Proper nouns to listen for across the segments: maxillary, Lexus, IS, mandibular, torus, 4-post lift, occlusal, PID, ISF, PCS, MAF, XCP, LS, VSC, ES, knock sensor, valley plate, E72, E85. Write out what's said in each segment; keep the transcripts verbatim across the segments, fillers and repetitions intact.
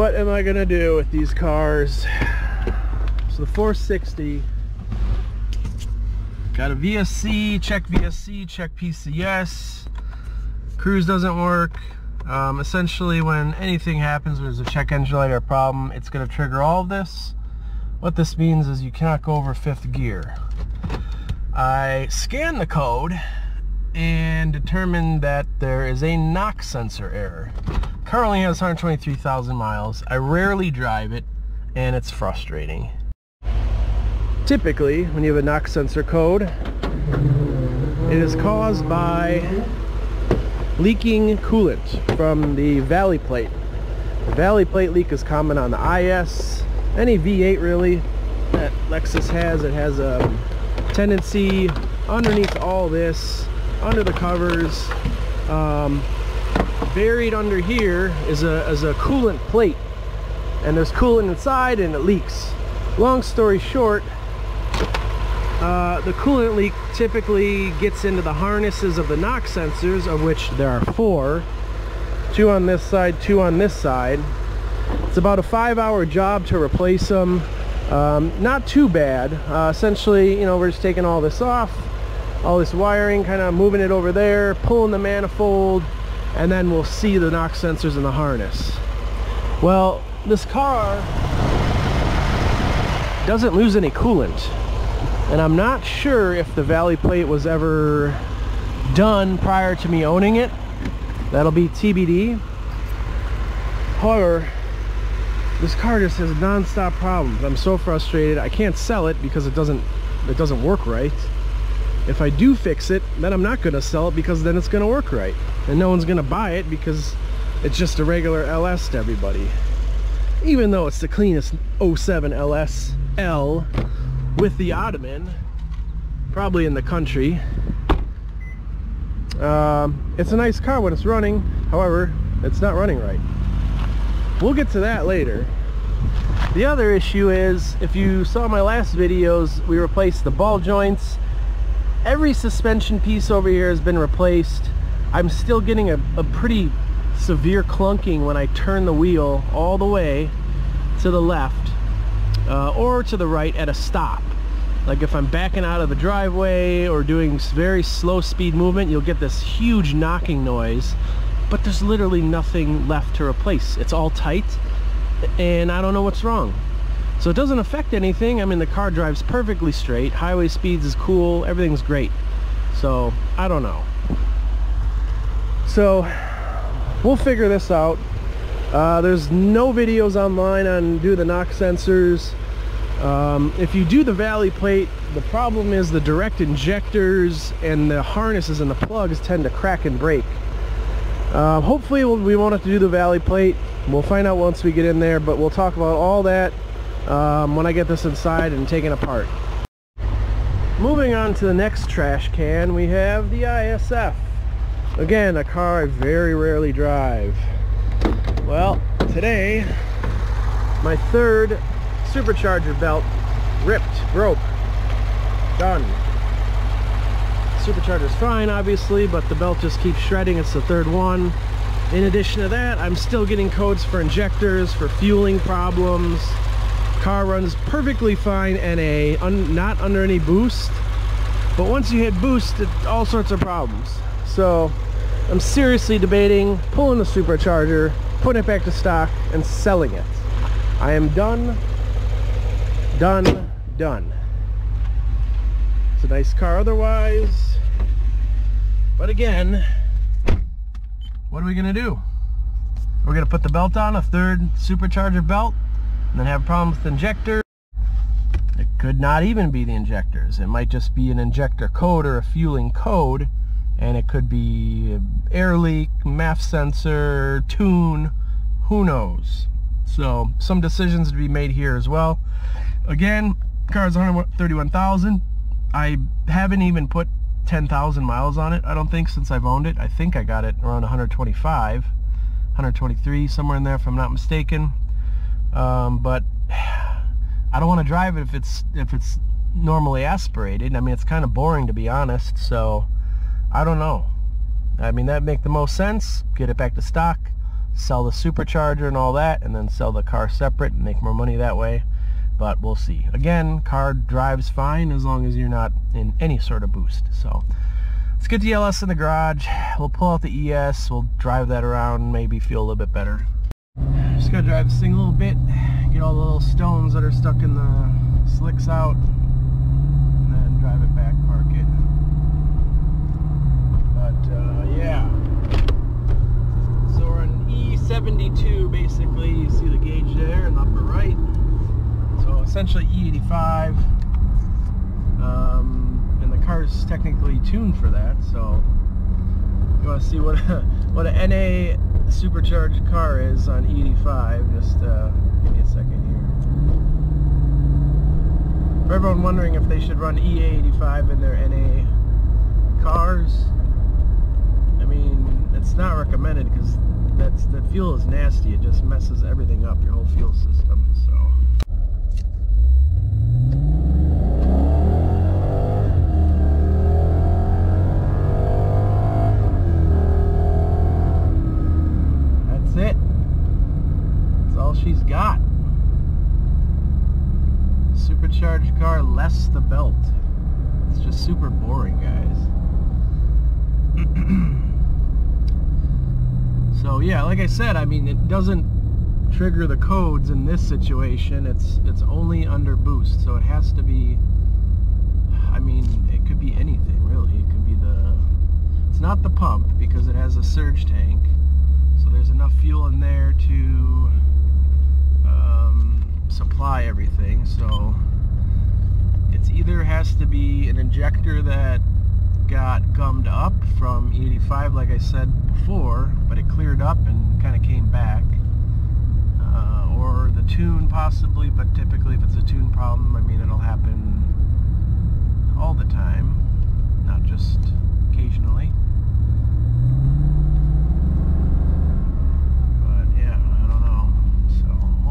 what am I gonna do with these cars? So the four sixty, got a V S C, check V S C, check P C S, cruise doesn't work. Um, essentially when anything happens, there's a check engine light or a problem, it's going to trigger all of this. What this means is you cannot go over fifth gear. I scanned the code and determined that there is a knock sensor error. Currently has one hundred twenty-three thousand miles. I rarely drive it and it's frustrating. Typically, when you have a knock sensor code, it is caused by leaking coolant from the valley plate. The valley plate leak is common on the I S, any V eight really that Lexus has. It has a tendency underneath all this, under the covers, um, buried under here is a, is a coolant plate, and there's coolant inside and it leaks. Long story short, Uh, the coolant leak typically gets into the harnesses of the knock sensors, of which there are four. Two on this side, two on this side. It's about a five hour job to replace them. Um, not too bad. Uh, essentially, you know, we're just taking all this off, all this wiring, kind of moving it over there, pulling the manifold, and then we'll see the knock sensors in the harness. Well, this car doesn't lose any coolant. And I'm not sure if the valley plate was ever done prior to me owning it. That'll be T B D. However, this car just has non-stop problems. I'm so frustrated. I can't sell it because it doesn't it doesn't work right. If I do fix it, then I'm not gonna sell it because then it's gonna work right. And no one's gonna buy it because it's just a regular L S to everybody. Even though it's the cleanest oh seven L S L with the ottoman, probably in the country. Um, it's a nice car when it's running, however, it's not running right. We'll get to that later. The other issue is, if you saw my last videos, we replaced the ball joints. Every suspension piece over here has been replaced. I'm still getting a, a pretty severe clunking when I turn the wheel all the way to the left. Uh, or to the right at a stop. Like if I'm backing out of the driveway or doing very slow speed movement, you'll get this huge knocking noise, but there's literally nothing left to replace. It's all tight and I don't know what's wrong. So it doesn't affect anything. I mean, the car drives perfectly straight, highway speeds is cool, everything's great. So I don't know. So we'll figure this out. Uh, there's no videos online on do the knock sensors. Um, if you do the valley plate, the problem is the direct injectors and the harnesses and the plugs tend to crack and break. Uh, hopefully we'll, we won't have to do the valley plate. We'll find out once we get in there, but we'll talk about all that um, when I get this inside and taken apart. Moving on to the next trash can, we have the I S F. Again, a car I very rarely drive. Well, today, my third supercharger belt ripped, broke, done. Supercharger's fine, obviously, but the belt just keeps shredding. It's the third one. In addition to that, I'm still getting codes for injectors, for fueling problems. Car runs perfectly fine N A, un not under any boost. But once you hit boost, it, all sorts of problems. So, I'm seriously debating pulling the supercharger, putting it back to stock and selling it. I am done, done, done. It's a nice car otherwise, but again, what are we gonna do? We're gonna put the belt on, a third supercharger belt, and then have problems with injectors. It could not even be the injectors. It might just be an injector code or a fueling code, and it could be air leak, M A F sensor, tune, who knows. So some decisions to be made here as well. Again, car's one hundred thirty-one thousand. I haven't even put ten thousand miles on it, I don't think, since I've owned it. I think I got it around one hundred twenty-five, one hundred twenty-three, somewhere in there if I'm not mistaken. Um, but I don't want to drive it if it's, if it's normally aspirated. I mean, it's kind of boring, to be honest, so I don't know. I mean, that'd make the most sense. Get it back to stock, sell the supercharger and all that, and then sell the car separate and make more money that way. But we'll see. Again, car drives fine as long as you're not in any sort of boost. So let's get the L S in the garage. We'll pull out the E S, we'll drive that around, maybe feel a little bit better. Just gotta drive this thing a little bit, get all the little stones that are stuck in the slicks out, and then drive it back, park it. But uh, yeah, so we're on E seventy-two basically. You see the gauge there in the upper right. So essentially E eighty-five, um, and the car is technically tuned for that. So you want to see what a, what an N A supercharged car is on E eighty-five. Just uh, give me a second here. For everyone wondering if they should run E eighty-five in their N A cars, I mean, it's not recommended because that's the fuel is nasty. It just messes everything up, your whole fuel system. So. She's got supercharged car less the belt. It's just super boring, guys. So yeah, like I said, I mean, it doesn't trigger the codes in this situation. It's it's only under boost, so it has to be, I mean, it could be anything really. It could be the, it's not the pump because it has a surge tank, so there's enough fuel in there to supply everything. So it's either has to be an injector that got gummed up from E eighty-five, like I said before, but it cleared up and kind of came back, uh, or the tune possibly. But typically if it's a tune problem, I mean, it'll happen all the time, not just occasionally.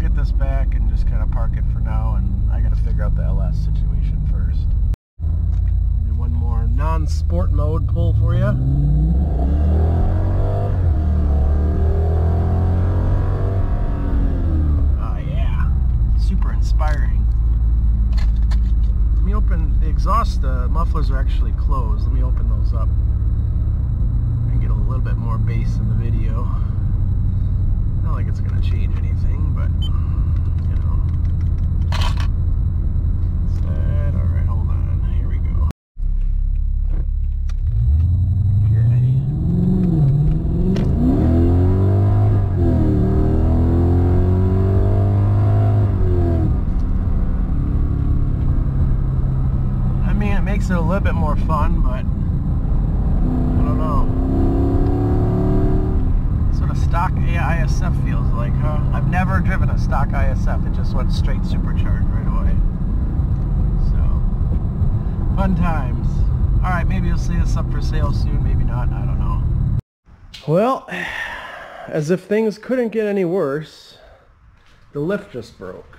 Get this back and just kind of park it for now, and I gotta figure out the L S situation first. Do one more non-sport mode pull for you. Ah, yeah, super inspiring. Let me open the exhaust. The mufflers are actually closed. Let me open those up and get a little bit more bass in the video. Not like it's gonna change anything, but you know. Set. All right, hold on. Here we go. Okay. I mean, it makes it a little bit more fun, but I don't know. Sort of stock I S F feels like, huh? I've never driven a stock I S F. It just went straight supercharged right away. So, fun times. All right, maybe you'll see this up for sale soon. Maybe not. I don't know. Well, as if things couldn't get any worse, the lift just broke.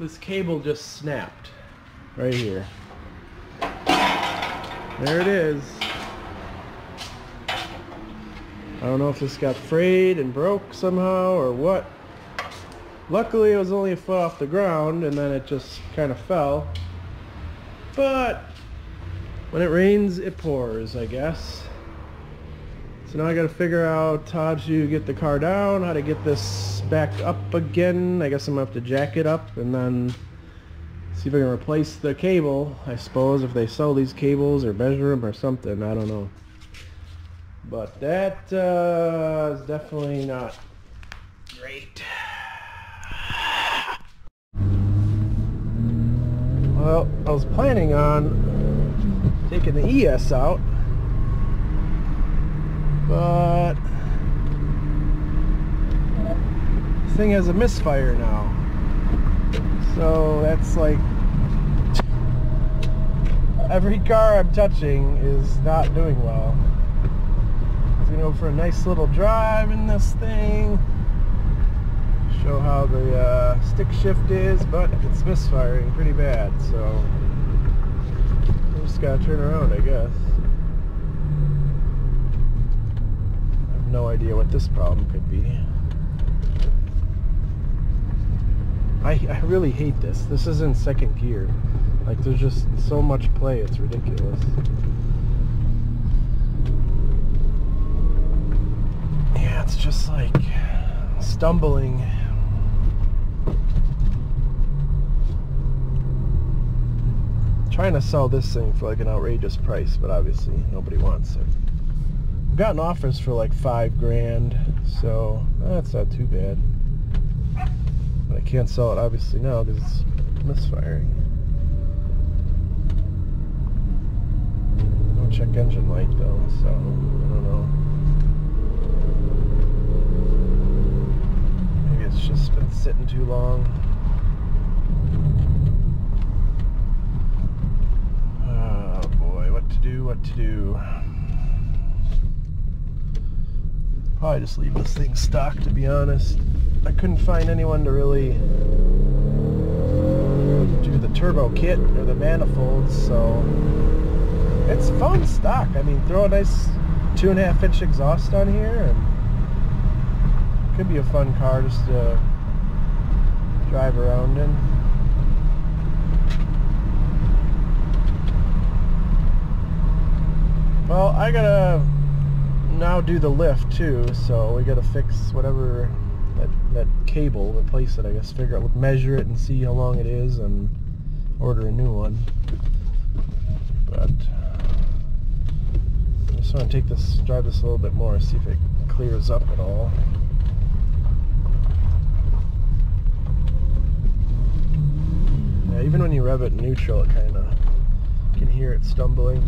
This cable just snapped right here. There it is. I don't know if this got frayed and broke somehow or what. Luckily it was only a foot off the ground, and then it just kind of fell. But when it rains it pours, I guess. So now I gotta figure out how to get the car down, how to get this back up again. I guess I'm gonna have to jack it up and then see if I can replace the cable, I suppose, if they sell these cables or measure them or something, I don't know. But that uh, is definitely not great. Well, I was planning on taking the E S out, but this thing has a misfire now. So that's like every car I'm touching is not doing well. Go for a nice little drive in this thing, show how the uh, stick shift is, but it's misfiring pretty bad, so I'm just gotta turn around, I guess. I've no idea what this problem could be. I, I really hate this. This is in second gear. Like, there's just so much play, it's ridiculous. Yeah, it's just like stumbling. Trying to sell this thing for like an outrageous price, but obviously nobody wants it. I've gotten offers for like five grand, so that's not too bad. But I can't sell it obviously now because it's misfiring. No check engine light though, so I don't know. Maybe it's just been sitting too long. Do what to do. Probably just leave this thing stock, to be honest. I couldn't find anyone to really do the turbo kit or the manifolds, so it's fun stock. I mean, throw a nice two and a half inch exhaust on here and it could be a fun car just to drive around in. Well, I gotta now do the lift too, so we gotta fix whatever that, that cable, replace it, I guess, figure out, measure it and see how long it is and order a new one. But I just wanna take this, drive this a little bit more, see if it clears up at all. Yeah, even when you rev it in neutral, it kinda, you can hear it stumbling.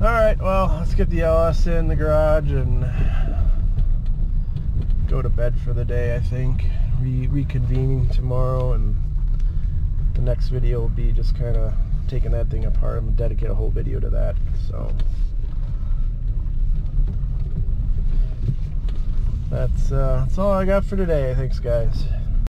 Alright, well, let's get the L S in the garage and go to bed for the day, I think. Re reconvening tomorrow, and the next video will be just kind of taking that thing apart. I'm going to dedicate a whole video to that, so. That's, uh, that's all I got for today. Thanks, guys.